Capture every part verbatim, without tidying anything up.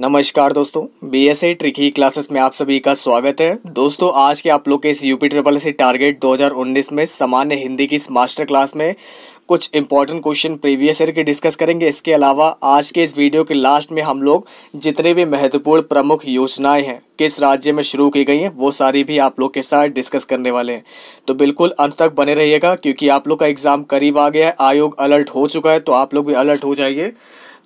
नमस्कार दोस्तों, BSA tricky classes में आप सभी का स्वागत है। दोस्तों आज के आप लोग के इस यूपी ट्रिपल से टारगेट दो हज़ार उन्नीस में सामान्य हिंदी की इस मास्टर क्लास में कुछ इंपॉर्टेंट क्वेश्चन प्रीवियस ईयर के डिस्कस करेंगे। इसके अलावा आज के इस वीडियो के लास्ट में हम लोग जितने भी महत्वपूर्ण प्रमुख योजनाएं हैं किस राज्य में शुरू की गई हैं वो सारी भी आप लोग के साथ डिस्कस करने वाले हैं, तो बिल्कुल अंत तक बने रहिएगा क्योंकि आप लोग का एग्ज़ाम करीब आ गया है। आयोग अलर्ट हो चुका है तो आप लोग भी अलर्ट हो जाइए।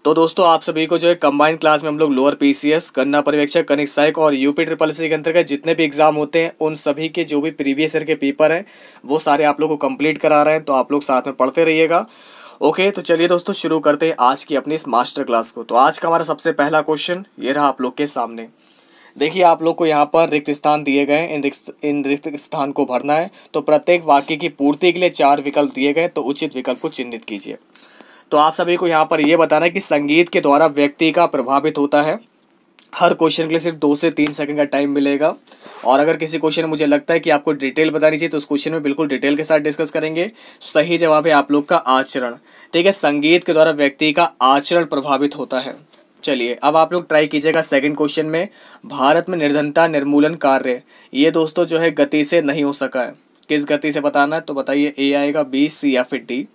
तो दोस्तों आप सभी को जो है कंबाइंड क्लास में हम लोग लोअर पीसीएस, गन्ना पर्यवेक्षक, कनिष्ठ सहायक और यूपी ट्रिपल सी के अंतर्गत जितने भी एग्जाम होते हैं उन सभी के जो भी प्रीवियस ईयर के पेपर हैं वो सारे आप लोग को कंप्लीट करा रहे हैं, तो आप लोग साथ में पढ़ते रहिएगा। ओके तो चलिए दोस्तों शुरू करते हैं आज की अपनी इस मास्टर क्लास को। तो आज का हमारा सबसे पहला क्वेश्चन ये रहा आप लोग के सामने। देखिए आप लोग को यहाँ पर रिक्त स्थान दिए गए हैं, इन रिक्त इन रिक्त स्थान को भरना है। तो प्रत्येक वाक्य की पूर्ति के लिए चार विकल्प दिए गए, तो उचित विकल्प को चिन्हित कीजिए। तो आप सभी को यहाँ पर यह बताना है कि संगीत के द्वारा व्यक्ति का प्रभावित होता है। हर क्वेश्चन के लिए सिर्फ दो से तीन सेकंड का टाइम मिलेगा और अगर किसी क्वेश्चन में मुझे लगता है कि आपको डिटेल बतानी चाहिए तो उस क्वेश्चन में बिल्कुल डिटेल के साथ डिस्कस करेंगे। सही जवाब है आप लोग का आचरण। ठीक है, संगीत के द्वारा व्यक्ति का आचरण प्रभावित होता है। चलिए अब आप लोग ट्राई कीजिएगा सेकंड क्वेश्चन में। भारत में निर्धनता निर्मूलन कार्य ये दोस्तों जो है गति से नहीं हो सका है। किस गति से बताना है, तो बताइए ए आएगा, बी, सी या फिर डी।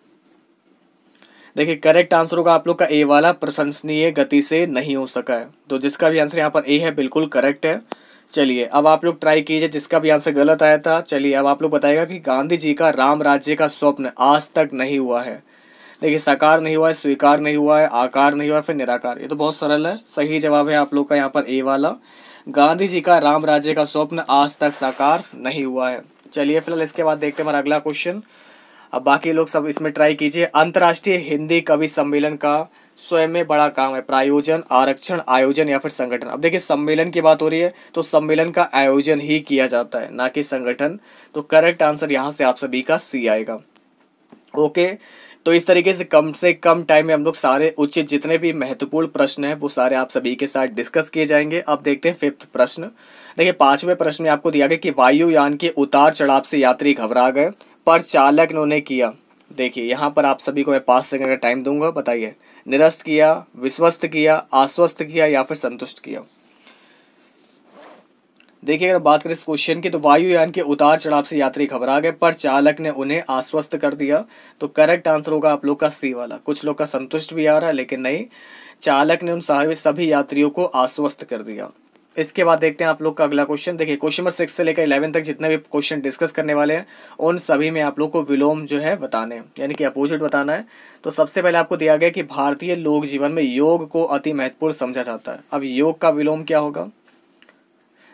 देखिए करेक्ट आंसर होगा आप लोग का ए वाला, प्रशंसनीय गति से नहीं हो सका है। तो जिसका भी आंसर यहाँ पर ए है बिल्कुल करेक्ट है। चलिए अब आप लोग ट्राई कीजिए जिसका भी आंसर गलत आया था। चलिए अब आप लोग बताइएगा कि गांधी जी का राम राज्य का स्वप्न आज तक नहीं हुआ है। देखिए साकार नहीं हुआ है, स्वीकार नहीं हुआ है, आकार नहीं हुआ है, फिर निराकार। ये तो बहुत सरल है। सही जवाब है आप लोग का यहाँ पर ए वाला, गांधी जी का राम राज्य का स्वप्न आज तक साकार नहीं हुआ है। चलिए फिलहाल इसके बाद देखते हैं हमारा अगला क्वेश्चन। अब बाकी लोग सब इसमें ट्राई कीजिए। अंतर्राष्ट्रीय हिंदी कवि सम्मेलन का स्वयं में बड़ा काम है, प्रायोजन, आरक्षण, आयोजन या फिर संगठन। अब देखिए सम्मेलन की बात हो रही है तो सम्मेलन का आयोजन ही किया जाता है, ना कि संगठन। तो करेक्ट आंसर यहाँ से आप सभी का सी आएगा। ओके तो इस तरीके से कम से कम टाइम में हम लोग सारे उचित जितने भी महत्वपूर्ण प्रश्न हैं वो सारे आप सभी के साथ डिस्कस किए जाएंगे। अब देखते हैं फिफ्थ प्रश्न। देखिए पाँचवें प्रश्न में आपको दिया गया कि वायुयान के उतार चढ़ाव से यात्री घबरा गए पर चालक ने उन्हें किया। देखिए यहाँ पर आप सभी को मैं पाँच सेकंड का टाइम दूंगा, बताइए निरस्त किया, विश्वस्त किया, आश्वस्त किया या फिर संतुष्ट किया। देखिए अगर बात करें इस क्वेश्चन की तो वायुयान के उतार चढ़ाव से यात्री घबरा गए पर चालक ने उन्हें आश्वस्त कर दिया। तो करेक्ट आंसर होगा आप लोग का सी वाला। कुछ लोग का संतुष्ट भी आ रहा है लेकिन नहीं, चालक ने उन सारे सभी यात्रियों को आश्वस्त कर दिया। इसके बाद देखते हैं आप लोग का अगला क्वेश्चन। देखिए क्वेश्चन नंबर सिक्स से लेकर इलेवन तक जितने भी क्वेश्चन डिस्कस करने वाले हैं उन सभी में आप लोग को विलोम जो है बताने हैं, यानी कि अपोजिट बताना है। तो सबसे पहले आपको दिया गया कि भारतीय लोक जीवन में योग को अति महत्वपूर्ण समझा जाता है। अब योग का विलोम क्या होगा?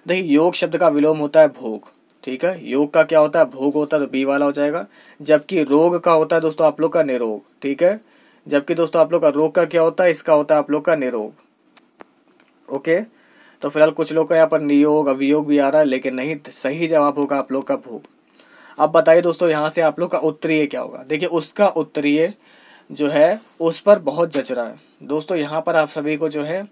देखिए योग शब्द का विलोम होता है भोग। ठीक है, योग का क्या होता है? भोग होता है, तो बी वाला हो जाएगा। जबकि रोग का होता है दोस्तों आप लोग का निरोग। ठीक है, जबकि दोस्तों आप लोग का रोग का क्या होता है? इसका होता है आप लोग का निरोग। ओके तो फिलहाल कुछ लोग का यहाँ पर नियोग, अभियोग भी आ रहा है लेकिन नहीं, सही जवाब होगा आप लोग का भोग। अब बताइए दोस्तों यहाँ से आप लोग का उत्तरीय क्या होगा? देखिए उसका उत्तरीय जो है उस पर बहुत जच रहा है। दोस्तों यहाँ पर आप सभी को जो है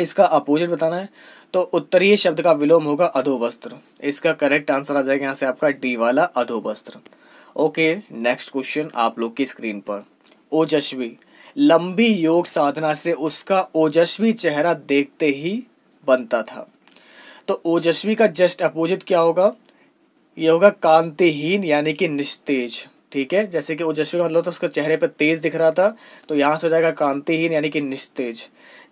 इसका अपोजिट बताना है, तो उत्तरीय शब्द का विलोम होगा अधोवस्त्र। इसका करेक्ट आंसर आ जाएगा यहाँ से आपका डी वाला, अधोवस्त्र। ओके नेक्स्ट क्वेश्चन आप लोग की स्क्रीन पर। ओजस्वी लंबी योग साधना से उसका ओजस्वी चेहरा देखते ही बनता था। तो ओजस्वी का जस्ट अपोजिट क्या होगा? ये होगा कांतिहीन यानी कि निस्तेज। ठीक है, जैसे कि ओजस्वी का मतलब तो उसके चेहरे पर तेज दिख रहा था, तो यहाँ से हो जाएगा कांतिहीन यानी कि निस्तेज।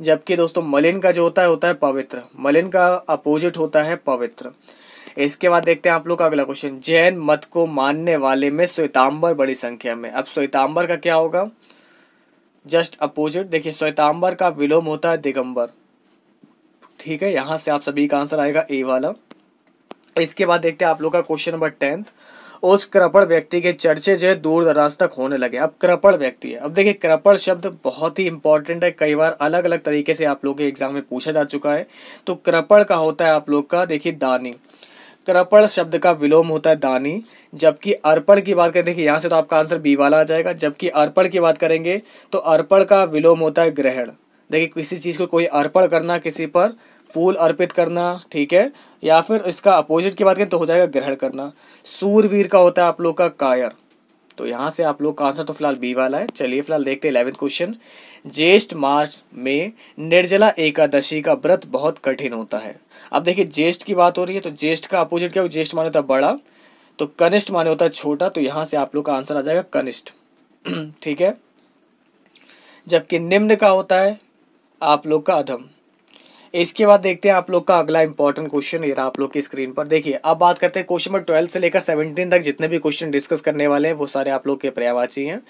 जबकि दोस्तों मलिन का जो होता है होता है पवित्र, मलिन का अपोजिट होता है पवित्र। इसके बाद देखते हैं आप लोग का अगला क्वेश्चन। जैन मत को मानने वाले में श्वेतांबर बड़ी संख्या में। अब श्वेतांबर का क्या होगा? Just opposite. देखिए श्वेतांबर का विलोम होता है दिगंबर। ठीक है, यहाँ से आप सभी का आंसर आएगा ए वाला। इसके बाद देखते हैं आप लोग का क्वेश्चन नंबर टेंथ। उस कृपण व्यक्ति के चर्चे जो है दूर दराज तक होने लगे। अब कृपण व्यक्ति है, अब देखिए कृपण शब्द बहुत ही इंपॉर्टेंट है, कई बार अलग अलग तरीके से आप लोग के एग्जाम में पूछा जा चुका है। तो कृपण का होता है आप लोग का देखिए दानी। कृपण शब्द का विलोम होता है दानी। जबकि अर्पण की बात करें, देखिए यहाँ से तो आपका आंसर बी वाला आ जाएगा। जबकि अर्पण की बात करेंगे तो अर्पण का विलोम होता है ग्रहण। देखिए किसी चीज़ को कोई अर्पण करना, किसी पर फूल अर्पित करना। ठीक है, या फिर इसका अपोजिट की बात करें तो हो जाएगा ग्रहण करना। सूरवीर का होता है आप लोग का कायर। तो यहाँ से आप लोग का आंसर तो फिलहाल बी वाला है। चलिए फिलहाल देखते हैं इलेवेंथ क्वेश्चन। ज्येष्ठ मास में निर्जला एकादशी का व्रत बहुत कठिन होता है। अब देखिए ज्येष्ठ की बात हो रही है तो ज्येष्ठ का अपोजिट क्या हो, ज्येष्ठ माने होता है बड़ा, तो कनिष्ठ माने होता है छोटा, तो यहाँ से आप लोग का आंसर आ जाएगा कनिष्ठ, ठीक है। जबकि निम्न का होता है आप लोग का अधम। इसके बाद देखते हैं आप लोग का अगला इंपॉर्टेंट क्वेश्चन, ये रहा आप लोग की स्क्रीन पर। देखिए अब बात करते हैं क्वेश्चन नंबर ट्वेल्थ से लेकर सेवनटीन तक जितने भी क्वेश्चन डिस्कस करने वाले हैं वो सारे आप लोग के पर्यायवाची हैं।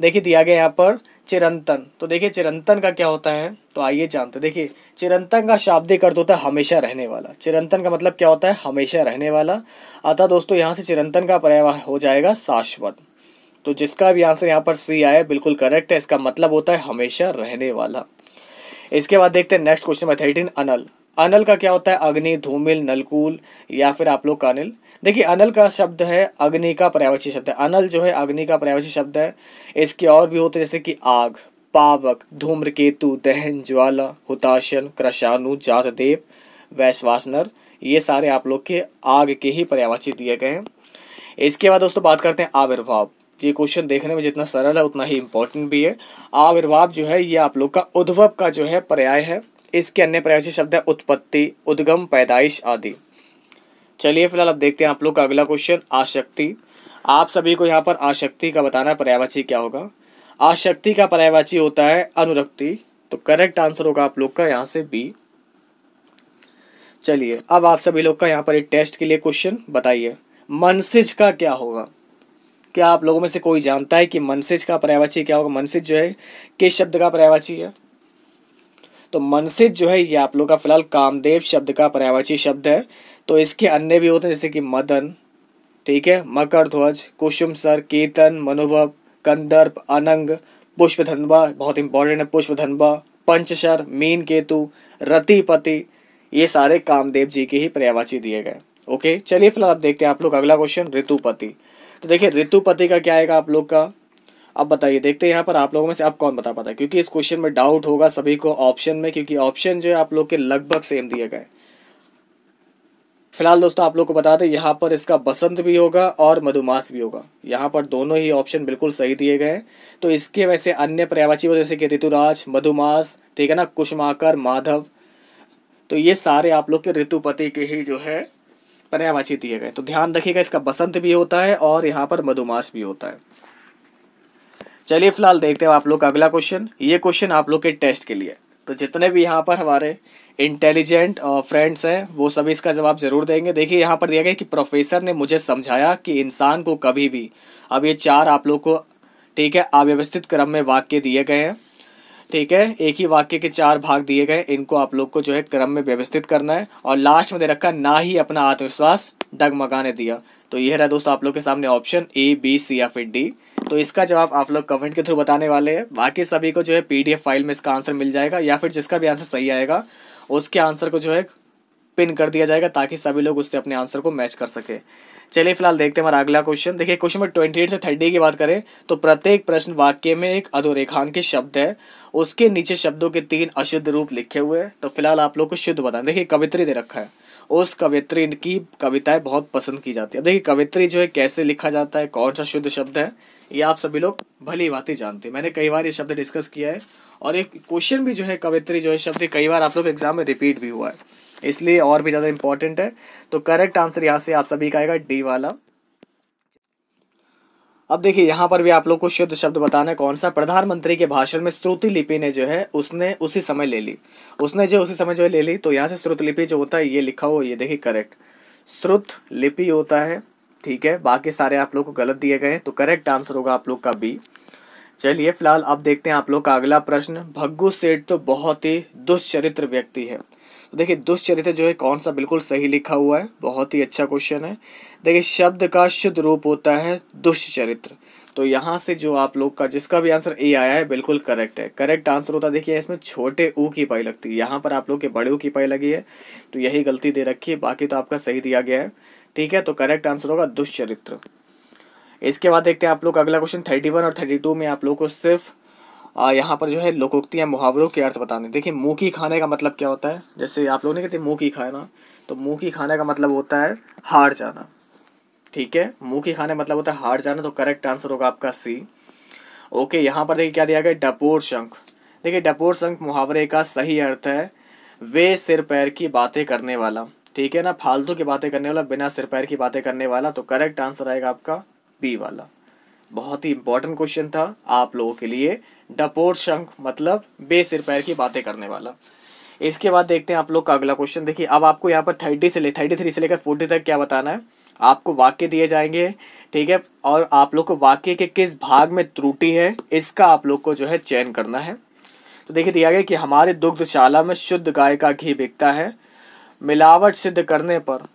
देखिए दिया गया यहाँ पर चिरंतन, तो देखिए चिरंतन का क्या होता है तो आइए जानते। देखिए चिरंतन का शाब्दिक अर्थ होता है हमेशा रहने वाला। चिरंतन का मतलब क्या होता है, हमेशा रहने वाला। अतः दोस्तों यहाँ से चिरंतन का पर्याय हो जाएगा शाश्वत, तो जिसका भी आंसर यहाँ पर सी आया बिल्कुल करेक्ट है। इसका मतलब होता है हमेशा रहने वाला। इसके बाद देखते हैं नेक्स्ट क्वेश्चन नंबर थर्टीन अनल। अनल का क्या होता है, अग्नि, धूमिल, नलकूल या फिर आप लोग कानिल। देखिए अनल का शब्द है अग्नि का पर्यायवाची शब्द है, अनल जो है अग्नि का पर्यायवाची शब्द है। इसके और भी होते हैं जैसे कि आग, पावक, धूम्रकेतु, दहन ज्वाला, हुताशन, कृशाणु, जातदेव, वैश्वानर, ये सारे आप लोग के आग के ही पर्यायवाची दिए गए हैं। इसके बाद दोस्तों बात करते हैं आविर्भाव। ये क्वेश्चन देखने में जितना सरल है उतना ही इम्पोर्टेंट भी है। आविर्भाव जो है ये आप लोग का उद्भव का जो है पर्याय है। इसके अन्य पर्यायवाची शब्द है उत्पत्ति, उद्गम, पैदाइश आदि। चलिए फिलहाल अब देखते हैं आप लोग का अगला क्वेश्चन आसक्ति। आप सभी को यहाँ पर आसक्ति का बताना पर्यायवाची क्या होगा। आसक्ति का पर्यायवाची होता है अनुरक्ति, तो करेक्ट आंसर होगा आप लोग का यहाँ से बी। चलिए अब आप सभी लोग का यहाँ पर एक टेस्ट के लिए क्वेश्चन बताइए, मनसिज का क्या होगा। क्या आप लोगों में से कोई जानता है कि मनसिज का पर्यायवाची क्या होगा। मनसिज जो है किस शब्द का पर्यायवाची है, तो मनसिज जो है ये आप लोग का फिलहाल कामदेव शब्द का पर्यायवाची शब्द है। तो इसके अन्य भी होते हैं जैसे कि मदन, ठीक है, मकर ध्वज, कुसुम सर, केतन, मनुभव, कंदर्प, अनंग, पुष्पधनवा, बहुत इंपॉर्टेंट है पुष्पधनवा, पंचशर, मीन केतु, रतिपति, ये सारे कामदेव जी के ही पर्यायवाची दिए गए। ओके चलिए फिलहाल आप देखते हैं आप लोग अगला क्वेश्चन ऋतुपति। तो देखिए ऋतुपति का क्या आएगा आप लोग का, अब बताइए। देखते हैं यहाँ पर आप लोगों में से आप कौन बता पाता है, क्योंकि इस क्वेश्चन में डाउट होगा सभी को ऑप्शन में, क्योंकि ऑप्शन जो है आप लोग के लगभग सेम दिए गए। फिलहाल दोस्तों आप लोग को बता दें यहाँ पर इसका बसंत भी होगा और मधुमास भी होगा, यहाँ पर दोनों ही ऑप्शन बिल्कुल सही दिए गए। तो इसके वैसे अन्य पर्यायवाची जैसे कि ऋतुराज, मधुमास, ठीक है ना, कुसुमाकर, माधव, तो ये सारे आप लोग के ऋतुपति के ही जो है पर्यायवाची दिए गए। तो ध्यान रखिएगा इसका बसंत भी होता है और यहाँ पर मधुमास भी होता है। चलिए फिलहाल देखते हैं आप लोग का अगला क्वेश्चन। ये क्वेश्चन आप लोग के टेस्ट के लिए, तो जितने भी यहाँ पर हमारे इंटेलिजेंट फ्रेंड्स हैं वो सभी इसका जवाब जरूर देंगे। देखिए यहाँ पर दिया गया कि प्रोफेसर ने मुझे समझाया कि इंसान को कभी भी, अब ये चार आप लोग को, ठीक है, अव्यवस्थित क्रम में वाक्य दिए गए हैं, ठीक है, एक ही वाक्य के चार भाग दिए गए, इनको आप लोग को जो है क्रम में व्यवस्थित करना है। और लास्ट में दे रखा ना ही अपना आत्मविश्वास डगमगाने दिया, तो यह रहा दोस्तों आप लोग के सामने ऑप्शन ए, बी, सी या फिर डी। तो इसका जवाब आप लोग कमेंट के थ्रू बताने वाले हैं। बाकी सभी को जो है पीडीएफ फाइल में इसका आंसर मिल जाएगा, या फिर जिसका भी आंसर सही आएगा उसके आंसर को जो है पिन कर दिया जाएगा ताकि सभी लोग उससे अपने आंसर को मैच कर सके। चलिए फिलहाल देखते हैं हमारा अगला क्वेश्चन। देखिए क्वेश्चन नंबर ट्वेंटी एट से थर्टी की बात करें तो प्रत्येक प्रश्न वाक्य में एक अधोरेखांकित शब्द है, उसके नीचे शब्दों के तीन अशुद्ध रूप लिखे हुए हैं। तो फिलहाल आप लोग को शुद्ध बताना। देखिए कवित्री दे रखा है, उस कवित्री की कविताएं बहुत पसंद की जाती है। अब देखिए कवित्री जो है कैसे लिखा जाता है, कौन सा शुद्ध शब्द है, ये आप सभी लोग भली बात ही जानते हैं। मैंने कई बार ये शब्द डिस्कस किया है और एक क्वेश्चन भी जो है कवित्री जो है शब्द कई बार आप लोग एग्जाम में रिपीट भी हुआ है, इसलिए और भी ज़्यादा इम्पोर्टेंट है। तो करेक्ट आंसर यहाँ से आप सभी का आएगा डी वाला। अब देखिए यहाँ पर भी आप लोग को शुद्ध शब्द बताना है कौन सा। प्रधानमंत्री के भाषण में श्रुति लिपि ने जो है उसने उसी समय ले ली, उसने जो उसी समय जो है ले ली, तो यहाँ से श्रुत लिपि जो होता है ये लिखा हो, ये देखिए करेक्ट श्रुत लिपि होता है, ठीक है। बाकी सारे आप लोग को गलत दिए गए हैं, तो करेक्ट आंसर होगा आप लोग का बी। चलिए फिलहाल अब देखते हैं आप लोग का अगला प्रश्न। भग्गू सेठ तो बहुत ही दुष्चरित्र व्यक्ति है। देखिए दुष्चरित्र जो है कौन सा बिल्कुल सही लिखा हुआ है, बहुत ही अच्छा क्वेश्चन है। देखिए शब्द का शुद्ध रूप होता है दुष्चरित्र, तो यहाँ से जो आप लोग का जिसका भी आंसर ए आया है बिल्कुल करेक्ट है। करेक्ट आंसर होता है, देखिए इसमें छोटे ऊ की पाई लगती है, यहाँ पर आप लोग के बड़े ऊ की पाई लगी है, तो यही गलती दे रखी है, बाकी तो आपका सही दिया गया है, ठीक है। तो करेक्ट आंसर होगा दुष्चरित्र। इसके बाद देखते हैं आप लोग अगला क्वेश्चन थर्टी वन और थर्टी टू में आप लोग को सिर्फ आ, यहाँ पर जो है लोकोक्तियाँ, मुहावरों के अर्थ बताने। देखिए मुँह की खाने का मतलब क्या होता है, जैसे आप लोग ने कहते मुँह की खाना, तो मुँह की खाने का मतलब होता है हार जाना, ठीक है, मुंह के खाने मतलब होता है हार्ड जाना, तो करेक्ट आंसर होगा आपका सी। ओके, यहाँ पर देखिए क्या दिया गया, डपोर शंख। देखिए डपोर शंख मुहावरे का सही अर्थ है वे सिर पैर की बातें करने वाला, ठीक है ना, फालतू की बातें करने वाला, बिना सिर पैर की बातें करने वाला, तो करेक्ट आंसर आएगा आपका बी वाला। बहुत ही इंपॉर्टेंट क्वेश्चन था आप लोगों के लिए, डपोर शंख मतलब बे सिर पैर की बातें करने वाला। इसके बाद देखते हैं आप लोग का अगला क्वेश्चन। देखिए अब आपको यहाँ पर थर्टी से ले थर्टी थ्री से लेकर फोर्टी तक क्या बताना है, आपको वाक्य दिए जाएंगे, ठीक है, और आप लोग को वाक्य के किस भाग में त्रुटि है इसका आप लोग को जो है चयन करना है। तो देखिए दिया गया कि हमारे दुग्धशाला में शुद्ध गाय का घी बिकता है, मिलावट सिद्ध करने पर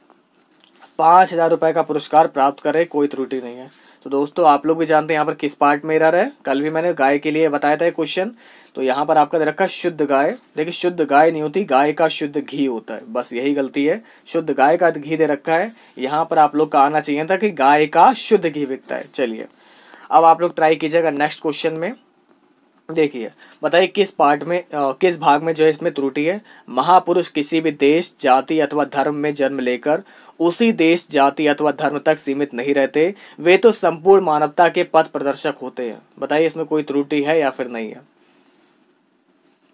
पाँच हज़ार रुपये का पुरस्कार प्राप्त करे, कोई त्रुटि नहीं है। तो दोस्तों आप लोग भी जानते हैं यहाँ पर किस पार्ट में एरर है, कल भी मैंने गाय के लिए बताया था क्वेश्चन, तो यहाँ पर आपका दे रखा शुद्ध गाय। देखिए शुद्ध गाय नहीं होती, गाय का शुद्ध घी होता है, बस यही गलती है, शुद्ध गाय का घी दे रखा है, यहाँ पर आप लोग का आना चाहिए था कि गाय का शुद्ध घी बिकता है। चलिए अब आप लोग ट्राई कीजिएगा नेक्स्ट क्वेश्चन में। देखिए बताइए किस पार्ट में आ, किस भाग में जो है इसमें त्रुटि है। महापुरुष किसी भी देश, जाति अथवा धर्म में जन्म लेकर उसी देश, जाति अथवा धर्म तक सीमित नहीं रहते, वे तो संपूर्ण मानवता के पथ प्रदर्शक होते हैं। बताइए इसमें कोई त्रुटि है या फिर नहीं है।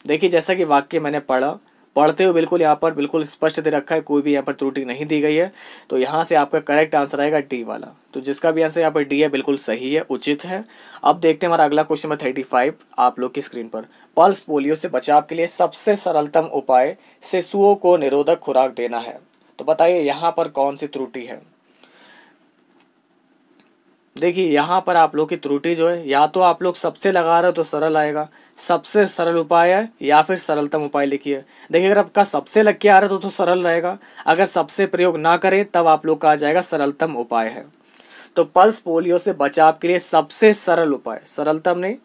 देखिए जैसा कि वाक्य मैंने पढ़ा पढ़ते हुए बिल्कुल यहाँ पर बिल्कुल स्पष्ट दे रखा है, कोई भी यहाँ पर त्रुटि नहीं दी गई है, तो यहाँ से आपका करेक्ट आंसर आएगा डी वाला। तो जिसका भी आंसर यहाँ पर डी है बिल्कुल सही है, उचित है। अब देखते हैं हमारा अगला क्वेश्चन नंबर थर्टी फाइव आप लोग की स्क्रीन पर। पल्स पोलियो से बचाव के लिए सबसे सरलतम उपाय शिशुओं को निरोधक खुराक देना है, तो बताइए यहाँ पर कौन सी त्रुटि है। देखिए यहाँ पर आप लोग की त्रुटि जो है, या तो आप लोग सबसे लगा रहे हो तो सरल आएगा, सबसे सरल उपाय है, या फिर सरलतम उपाय लिखिए। देखिए अगर आपका सबसे लग के आ रहा है तो, तो सरल रहेगा, अगर सबसे प्रयोग ना करें तब आप लोग का आ जाएगा सरलतम उपाय है। तो पल्स पोलियो से बचाव के लिए सबसे सरल उपाय, सरलतम नहीं,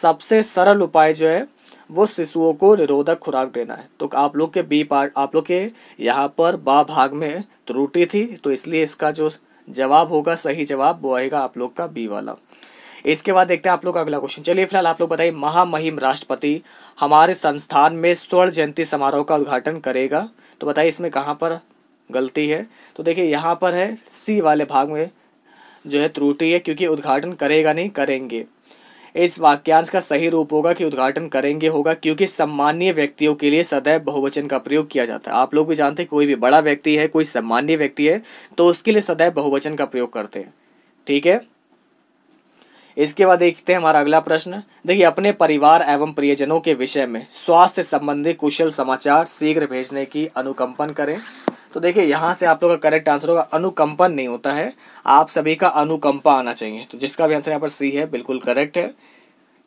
सबसे सरल उपाय जो है वो शिशुओं को निरोधक खुराक देना है। तो आप लोग के बी पार्ट, आप लोग के यहाँ पर बा भाग में त्रुटि थी, तो इसलिए इसका जो जवाब होगा, सही जवाब वो आएगा आप लोग का बी वाला। इसके बाद देखते हैं आप लोग का अगला क्वेश्चन। चलिए फिलहाल आप लोग बताइए, महामहिम राष्ट्रपति हमारे संस्थान में स्वर्ण जयंती समारोह का उद्घाटन करेगा, तो बताइए इसमें कहाँ पर गलती है। तो देखिए यहाँ पर है सी वाले भाग में जो है त्रुटि है, क्योंकि उद्घाटन करेगा नहीं, करेंगे। इस वाक्यांश का सही रूप होगा कि उद्घाटन करेंगे होगा, क्योंकि सम्मानीय व्यक्तियों के लिए सदैव बहुवचन का प्रयोग किया जाता है। आप लोग भी जानते हैं कोई भी बड़ा व्यक्ति है, कोई सम्मानीय व्यक्ति है, तो उसके लिए सदैव बहुवचन का प्रयोग करते हैं, ठीक है। इसके बाद देखते हैं हमारा अगला प्रश्न। देखिए अपने परिवार एवं प्रियजनों के विषय में स्वास्थ्य संबंधी कुशल समाचार शीघ्र भेजने की अनुकंपन करें, तो देखिए यहाँ से आप लोग का करेक्ट आंसर होगा अनुकंपन नहीं होता है, आप सभी का अनुकंपा आना चाहिए, तो जिसका भी आंसर यहाँ पर सी है बिल्कुल करेक्ट है।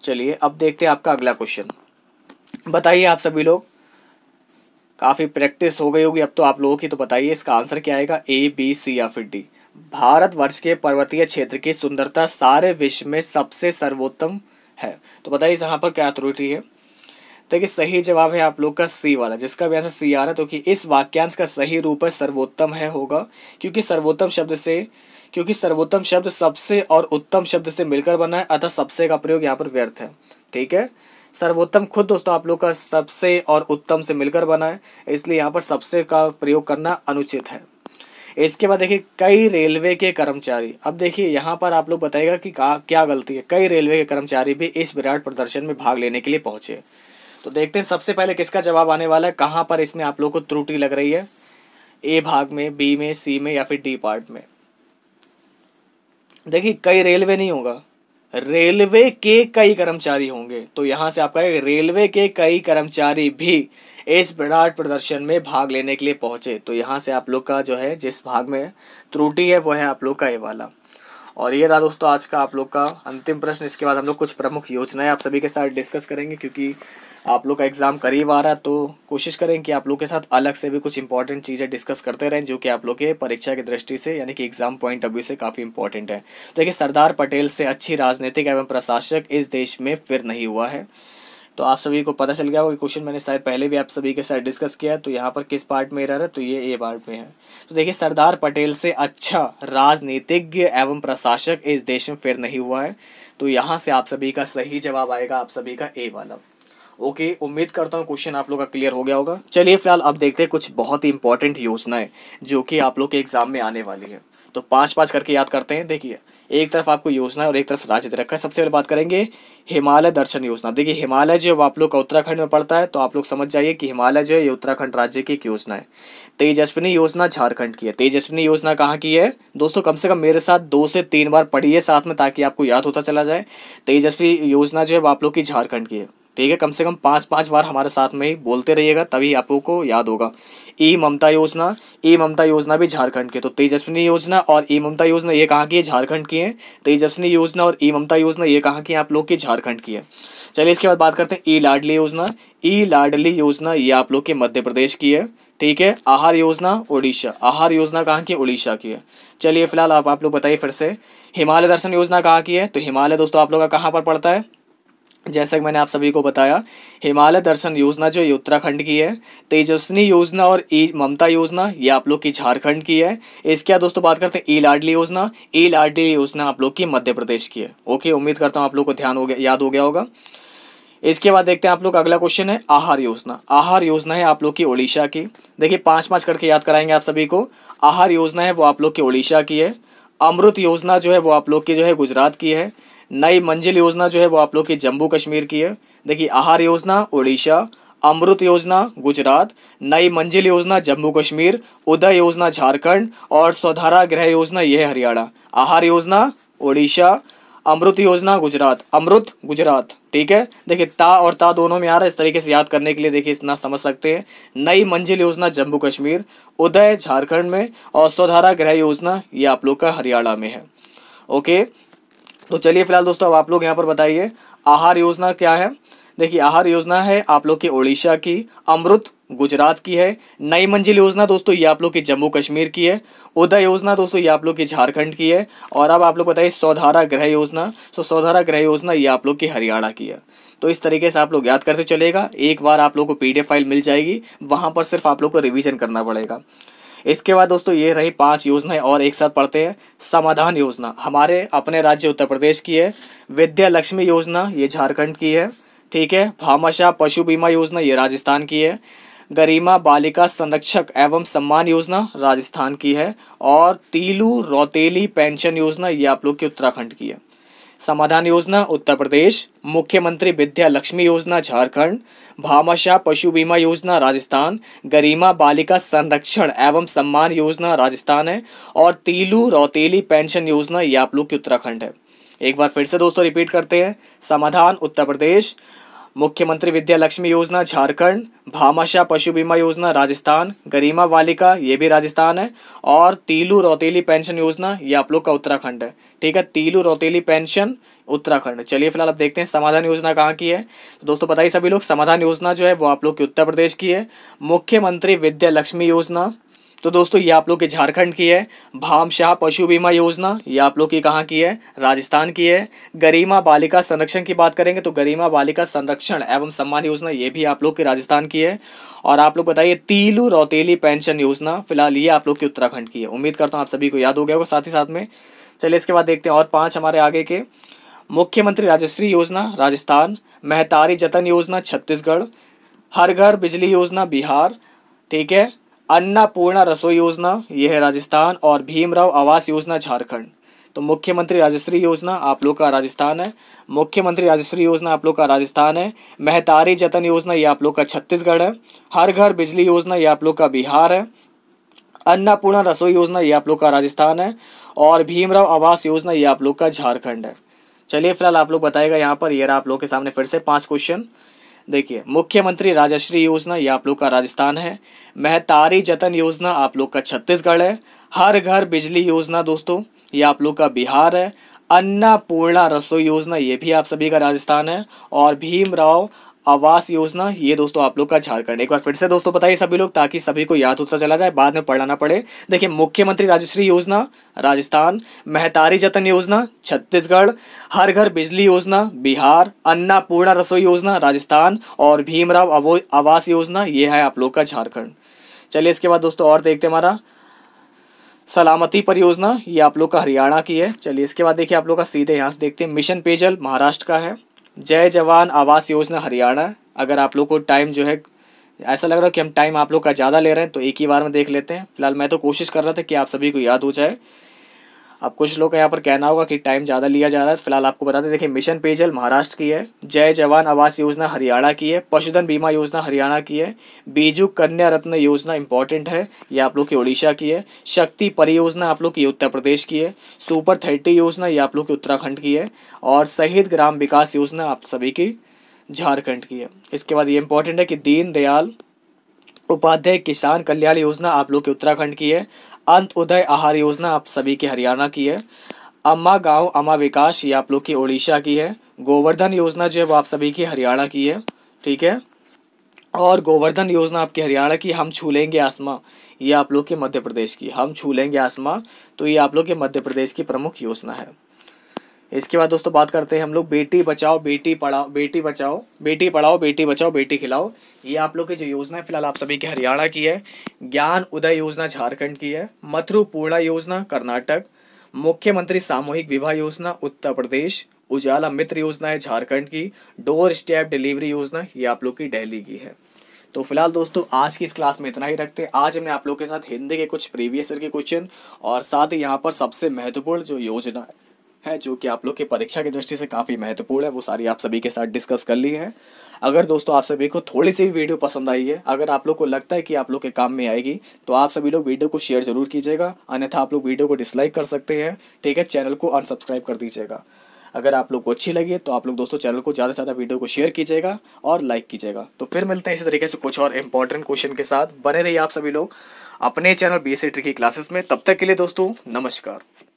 चलिए अब देखते हैं आपका अगला क्वेश्चन। बताइए आप सभी लोग, काफ़ी प्रैक्टिस हो गई होगी अब तो आप लोगों की, तो बताइए इसका आंसर क्या आएगा, ए बी सी या फिर डी। भारतवर्ष के पर्वतीय क्षेत्र की सुंदरता सारे विश्व में सबसे सर्वोत्तम है, तो बताइए यहाँ पर क्या त्रुटि है। देखिए सही जवाब है आप लोग का सी वाला, जिसका भी आंसर सी आ रहा है, तो कि इस वाक्यांश का सही रूप है सर्वोत्तम है होगा, क्योंकि सर्वोत्तम शब्द से क्योंकि सर्वोत्तम शब्द सबसे और उत्तम शब्द से मिलकर बना है, अतः सबसे का प्रयोग यहाँ पर व्यर्थ है, ठीक है। सर्वोत्तम खुद दोस्तों आप लोग का सबसे और उत्तम से मिलकर बना है, इसलिए यहाँ पर सबसे का प्रयोग करना अनुचित है। इसके बाद देखिए कई रेलवे के कर्मचारी, अब देखिए यहाँ पर आप लोग बताइएगा कि क्या गलती है। कई रेलवे के कर्मचारी भी इस विराट प्रदर्शन में भाग लेने के लिए पहुँचे, तो देखते हैं सबसे पहले किसका जवाब आने वाला है, कहाँ पर इसमें आप लोग को त्रुटि लग रही है, ए भाग में, बी में, सी में या फिर डी पार्ट में। देखिए कई रेलवे नहीं होगा, रेलवे के कई कर्मचारी होंगे, तो यहाँ से आपका रेलवे के कई कर्मचारी भी इस विराट प्रदर्शन में भाग लेने के लिए पहुंचे, तो यहाँ से आप लोग का जो है जिस भाग में त्रुटि है वो है आप लोग का ए वाला। और ये रहा दोस्तों आज का आप लोग का अंतिम प्रश्न। इसके बाद हम लोग कुछ प्रमुख योजनाएं आप सभी के साथ डिस्कस करेंगे, क्योंकि आप लोग का एग्ज़ाम करीब आ रहा है, तो कोशिश करें कि आप लोग के साथ अलग से भी कुछ इंपॉर्टेंट चीज़ें डिस्कस करते रहें, जो कि आप लोग के परीक्षा की दृष्टि से यानी कि एग्ज़ाम पॉइंट ऑफ व्यू से काफ़ी इंपॉर्टेंट है। तो देखिए सरदार पटेल से अच्छी राजनीतिक एवं प्रशासक इस देश में फिर नहीं हुआ है, तो आप सभी को पता चल गया होगा, क्वेश्चन मैंने शायद पहले भी आप सभी के साथ डिस्कस किया है, तो यहाँ पर किस पार्ट में एरर है, तो ये ए पार्ट में है। तो देखिए सरदार पटेल से अच्छा राजनीतिज्ञ एवं प्रशासक इस देश में फिर नहीं हुआ है, तो यहाँ से आप सभी का सही जवाब आएगा आप सभी का ए वाला। ओके, उम्मीद करता हूँ क्वेश्चन आप लोग का क्लियर हो गया होगा। चलिए फिलहाल अब देखते हैं कुछ बहुत ही इंपॉर्टेंट योजनाएँ जो कि आप लोग के एग्ज़ाम में आने वाली है, तो पाँच पाँच करके याद करते हैं। देखिए एक तरफ आपको योजना और एक तरफ राज्य दे रखा है। सबसे पहले बात करेंगे हिमालय दर्शन योजना। देखिए हिमालय जो है आप लोग का उत्तराखंड में पड़ता है, तो आप लोग समझ जाइए कि हिमालय जो है ये उत्तराखंड राज्य की एक योजना है। तेजस्विनी योजना झारखंड की है। तेजस्विनी योजना कहाँ की है दोस्तों? कम से कम मेरे साथ दो से तीन बार पढ़िए साथ में, ताकि आपको याद होता चला जाए। तेजस्वी योजना जो है आप लोग की झारखंड की है, ठीक है? कम से कम पाँच पाँच बार हमारे साथ में ही बोलते रहिएगा, तभी आप लोगों को याद होगा। ई ममता योजना, ई ममता योजना भी झारखंड की है। तो तेजस्विनी योजना और ई ममता योजना ये कहाँ की है? झारखंड की है। तेजस्विनी योजना और ई ममता योजना ये कहाँ की है? आप लोग की झारखंड की है। चलिए इसके बाद बात करते हैं ई लाडली योजना। ई लाडली योजना ये आप लोग के मध्य प्रदेश की है, ठीक है? आहार योजना उड़ीसा, आहार योजना कहाँ की? उड़ीसा की है। चलिए फिलहाल आप आप लोग बताइए फिर से हिमालय दर्शन योजना कहाँ की है? तो हिमालय दोस्तों आप लोग का कहाँ पर पड़ता है? जैसा कि मैंने आप सभी को बताया, हिमालय दर्शन योजना जो ये उत्तराखंड की है। तेजस्विनी योजना और ई ममता योजना ये आप लोग की झारखंड की है। इसके बाद दोस्तों बात करते हैं ई लाडली योजना। ई लाडली योजना आप लोग की मध्य प्रदेश की है। ओके, उम्मीद करता हूँ आप लोग को ध्यान हो गया, याद हो गया होगा। इसके बाद देखते हैं आप लोग अगला क्वेश्चन है आहार योजना। आहार योजना है आप लोग की उड़ीसा की। देखिए पाँच पाँच करके याद कराएंगे आप सभी को। आहार योजना है वो आप लोग की उड़ीसा की है। अमृत योजना जो है वो आप लोग की जो है गुजरात की है। नई मंजिल योजना जो है वो आप लोग की जम्मू कश्मीर की है। देखिए आहार योजना उड़ीसा, अमृत योजना गुजरात, नई मंजिल योजना जम्मू कश्मीर, उदय योजना झारखंड और सौधारा गृह योजना यह हरियाणा। आहार योजना उड़ीसा, अमृत योजना गुजरात, अमृत गुजरात, ठीक है? देखिए ता और ता दोनों में आ रहा है, इस तरीके से याद करने के लिए देखिए इतना समझ सकते हैं। नई मंजिल योजना जम्मू कश्मीर, उदय झारखंड में और सौधारा गृह योजना ये आप लोग का हरियाणा में है। ओके, तो चलिए फिलहाल दोस्तों अब आप लोग यहाँ पर बताइए आहार योजना क्या है। देखिए आहार योजना है आप लोग की उड़ीसा की, अमृत गुजरात की है, नई मंजिल योजना दोस्तों ये आप लोग की जम्मू कश्मीर की है, उदय योजना दोस्तों ये आप लोग की झारखंड की है, और अब आप लोग बताइए सौधारा गृह योजना। सो सौधारा गृह योजना ये आप लोग की हरियाणा की है। तो इस तरीके से आप लोग याद करते चलेगा। एक बार आप लोग को पीडीएफ फाइल मिल जाएगी, वहाँ पर सिर्फ आप लोग को रिविजन करना पड़ेगा। इसके बाद दोस्तों ये रही पांच योजनाएं और एक साथ पढ़ते हैं। समाधान योजना हमारे अपने राज्य उत्तर प्रदेश की है। विद्या लक्ष्मी योजना ये झारखंड की है, ठीक है? भामाशाह पशु बीमा योजना ये राजस्थान की है। गरिमा बालिका संरक्षक एवं सम्मान योजना राजस्थान की है। और तीलू रौतेली पेंशन योजना ये आप लोग की उत्तराखंड की है। समाधान योजना उत्तर प्रदेश, मुख्यमंत्री विद्या लक्ष्मी योजना झारखंड, भामाशाह पशु बीमा योजना राजस्थान, गरिमा बालिका संरक्षण एवं सम्मान योजना राजस्थान है और तीलू रौतेली पेंशन योजना ये आप लोग की उत्तराखंड है। एक बार फिर से दोस्तों रिपीट करते हैं। समाधान उत्तर प्रदेश, मुख्यमंत्री विद्या लक्ष्मी योजना झारखंड, भामाशाह पशु बीमा योजना राजस्थान, गरिमा बालिका ये भी राजस्थान है और तीलू रौतेली पेंशन योजना ये आप लोग का उत्तराखंड है, ठीक है? तीलू रौतेली पेंशन उत्तराखंड। चलिए फिलहाल अब देखते हैं समाधान योजना कहाँ की है। तो दोस्तों बताइए सभी लोग, समाधान योजना जो है वो आप लोग की उत्तर प्रदेश की है। मुख्यमंत्री विद्या लक्ष्मी योजना तो दोस्तों ये आप लोग की झारखंड की है। भामशाह पशु बीमा योजना ये आप लोग की कहाँ की है? राजस्थान की है। गरिमा बालिका संरक्षण की बात करेंगे तो गरिमा बालिका संरक्षण एवं सम्मान योजना ये भी आप लोग की राजस्थान की है। और आप लोग बताइए तीलू रौतेली पेंशन योजना फिलहाल ये आप लोग की उत्तराखंड की है। उम्मीद करता हूँ आप सभी को याद हो गया होगा साथ ही साथ में। चलिए इसके बाद देखते हैं और पाँच हमारे आगे के। मुख्यमंत्री राजश्री योजना राजस्थान, महतारी जतन योजना छत्तीसगढ़, हर घर बिजली योजना बिहार, ठीक है? अन्नापूर्णा रसोई योजना यह है राजस्थान और भीमराव आवास योजना झारखंड। तो मुख्यमंत्री राजश्री योजना आप लोग का राजस्थान है, मुख्यमंत्री राजश्री योजना आप लोग का राजस्थान है, महतारी जतन योजना ये आप लोग का छत्तीसगढ़ है, हर घर बिजली योजना ये आप लोग का बिहार है, अन्नापूर्णा रसोई योजना ये आप लोग का राजस्थान है और भीमराव आवास योजना ये आप लोग का झारखंड है। चलिए फिलहाल आप लोग बताएगा यहाँ पर। ये रहा आप लोग के सामने फिर से पाँच क्वेश्चन। देखिए मुख्यमंत्री राजश्री योजना ये आप लोग का राजस्थान है, महतारी जतन योजना आप लोग का छत्तीसगढ़ है, हर घर बिजली योजना दोस्तों ये आप लोग का बिहार है, अन्नपूर्णा रसोई योजना ये भी आप सभी का राजस्थान है और भीमराव आवास योजना ये दोस्तों आप लोग का झारखंड। एक बार फिर से दोस्तों बताइए सभी लोग, ताकि सभी को याद होता चला जाए, बाद में पढ़ाना पड़े। देखिए मुख्यमंत्री राजश्री योजना राजस्थान, महतारी जतन योजना छत्तीसगढ़, हर घर बिजली योजना बिहार, अन्नपूर्णा रसोई योजना राजस्थान और भीमराव आवास योजना ये है आप लोग का झारखंड। चलिए इसके बाद दोस्तों और देखते हमारा सलामती पर योजना ये आप लोग का हरियाणा की है। चलिए इसके बाद देखिए आप लोग का सीधे यहाँ से देखते हैं। मिशन पेयजल महाराष्ट्र का है, जय जवान आवास योजना हरियाणा। अगर आप लोग को टाइम जो है ऐसा लग रहा है कि हम टाइम आप लोग का ज़्यादा ले रहे हैं, तो एक ही बार में देख लेते हैं। फिलहाल मैं तो कोशिश कर रहा था कि आप सभी को याद हो जाए। अब कुछ लोग यहाँ पर कहना होगा कि टाइम ज़्यादा लिया जा रहा है, फिलहाल आपको बताते देखिए मिशन पेयजल महाराष्ट्र की है, जय जवान आवास योजना हरियाणा की है, पशुधन बीमा योजना हरियाणा की है, बीजू कन्या रत्न योजना इंपॉर्टेंट है, ये आप लोग की उड़ीसा की है, शक्ति परियोजना आप लोग की उत्तर प्रदेश की है, सुपर थर्टी योजना ये आप लोग की उत्तराखंड की है और शहीद ग्राम विकास योजना आप सभी की झारखंड की है। इसके बाद ये इंपॉर्टेंट है कि दीनदयाल उपाध्याय किसान कल्याण योजना आप लोग की उत्तराखंड की है, अंत्योदय आहार योजना आप सभी की हरियाणा की है, अम्मा गांव अम्मा विकास ये आप लोग की ओडिशा की है, गोवर्धन योजना जो है वो आप सभी की हरियाणा की है, ठीक है, और गोवर्धन योजना आपकी हरियाणा की, हम छू लेंगे आसमां ये आप लोग के मध्य प्रदेश की, हम छू लेंगे आसमां तो ये आप लोग के मध्य प्रदेश की प्रमुख योजना है। इसके बाद दोस्तों बात करते हैं हम लोग बेटी बचाओ बेटी पढ़ाओ बेटी बचाओ बेटी पढ़ाओ बेटी बचाओ बेटी खिलाओ, ये आप लोग की जो योजना है फिलहाल आप सभी की हरियाणा की है, ज्ञान उदय योजना झारखंड की है, मथुरूपूर्णा योजना कर्नाटक, मुख्यमंत्री सामूहिक विवाह योजना उत्तर प्रदेश, उजाला मित्र योजना है झारखंड की, डोर स्टेप डिलीवरी योजना ये आप लोग की दिल्ली की है। तो फिलहाल दोस्तों आज की इस क्लास में इतना ही रखते हैं। आज हमने आप लोग के साथ हिंदी के कुछ प्रीवियस ईयर के क्वेश्चन और साथ ही यहाँ पर सबसे महत्वपूर्ण जो योजना है है जो कि आप लोग के परीक्षा की दृष्टि से काफ़ी महत्वपूर्ण है वो सारी आप सभी के साथ डिस्कस कर ली है। अगर दोस्तों आप सभी को थोड़ी सी वीडियो पसंद आई है, अगर आप लोग को लगता है कि आप लोग के काम में आएगी तो आप सभी लोग वीडियो को शेयर जरूर कीजिएगा, अन्यथा आप लोग वीडियो को डिसलाइक कर सकते हैं, ठीक है, चैनल को अनसब्सक्राइब कर दीजिएगा। अगर आप लोग को अच्छी लगी तो आप लोग दोस्तों चैनल को ज़्यादा से ज़्यादा वीडियो को शेयर कीजिएगा और लाइक कीजिएगा। तो फिर मिलते हैं इसी तरीके से कुछ और इम्पॉर्टेंट क्वेश्चन के साथ, बने रहिए आप सभी लोग अपने channel B S A tricky classes में। तब तक के लिए दोस्तों नमस्कार।